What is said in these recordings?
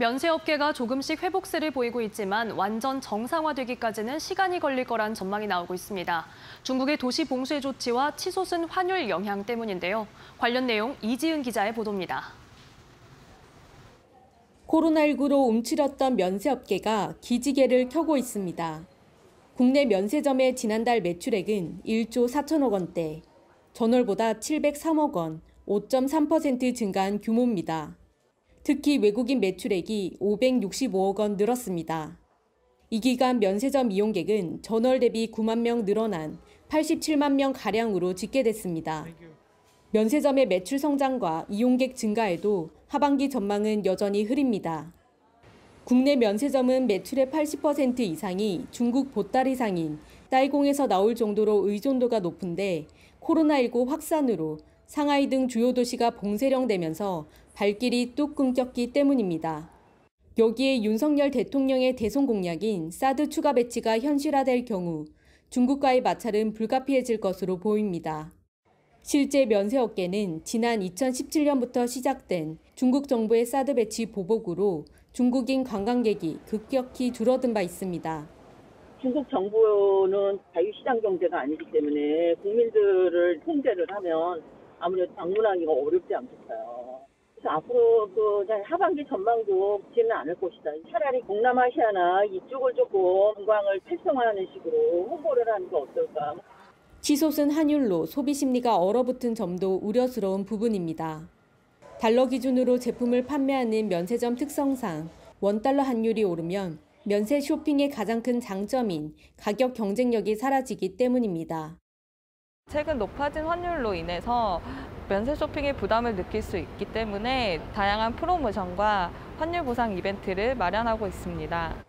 면세업계가 조금씩 회복세를 보이고 있지만 완전 정상화되기까지는 시간이 걸릴 거란 전망이 나오고 있습니다. 중국의 도시 봉쇄 조치와 치솟은 환율 영향 때문인데요. 관련 내용 이지은 기자의 보도입니다. 코로나19로 움츠렸던 면세업계가 기지개를 켜고 있습니다. 국내 면세점의 지난달 매출액은 1조 4천억 원대, 전월보다 703억 원, 5.3% 증가한 규모입니다. 특히 외국인 매출액이 565억 원 늘었습니다. 이 기간 면세점 이용객은 전월 대비 9만 명 늘어난 87만 명가량으로 집계됐습니다. 면세점의 매출 성장과 이용객 증가에도 하반기 전망은 여전히 흐립니다. 국내 면세점은 매출의 80% 이상이 중국 보따리상인 딸공에서 나올 정도로 의존도가 높은데 코로나19 확산으로 상하이 등 주요 도시가 봉쇄령되면서 발길이 뚝 끊겼기 때문입니다. 여기에 윤석열 대통령의 대선 공약인 사드 추가 배치가 현실화될 경우 중국과의 마찰은 불가피해질 것으로 보입니다. 실제 면세업계는 지난 2017년부터 시작된 중국 정부의 사드 배치 보복으로 중국인 관광객이 급격히 줄어든 바 있습니다. 중국 정부는 자유시장 경제가 아니기 때문에 국민들을 통제를 하면 아무래도 방문하기가 어렵지 않겠어요. 그래서 앞으로 하반기 전망도 좋지는 않을 것이다. 차라리 동남아시아나 이쪽을 조금 관광을 활성화하는 식으로 홍보를 하는 게 어떨까. 치솟은 환율로 소비 심리가 얼어붙은 점도 우려스러운 부분입니다. 달러 기준으로 제품을 판매하는 면세점 특성상 원달러 환율이 오르면 면세 쇼핑의 가장 큰 장점인 가격 경쟁력이 사라지기 때문입니다. 최근 높아진 환율로 인해서 면세 쇼핑의 부담을 느낄 수 있기 때문에 다양한 프로모션과 환율 보상 이벤트를 마련하고 있습니다.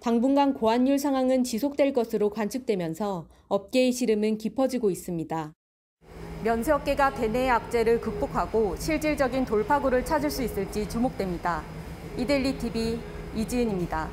당분간 고환율 상황은 지속될 것으로 관측되면서 업계의 시름은 깊어지고 있습니다. 면세업계가 대내의 악재를 극복하고 실질적인 돌파구를 찾을 수 있을지 주목됩니다. 이데일리TV 이지은입니다.